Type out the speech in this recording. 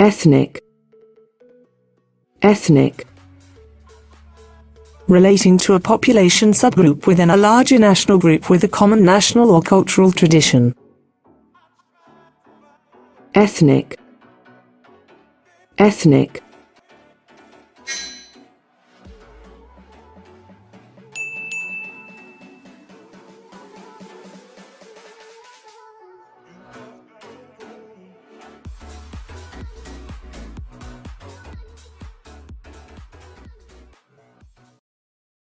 Ethnic, ethnic. Relating to a population subgroup within a larger national group with a common national or cultural tradition. Ethnic, ethnic.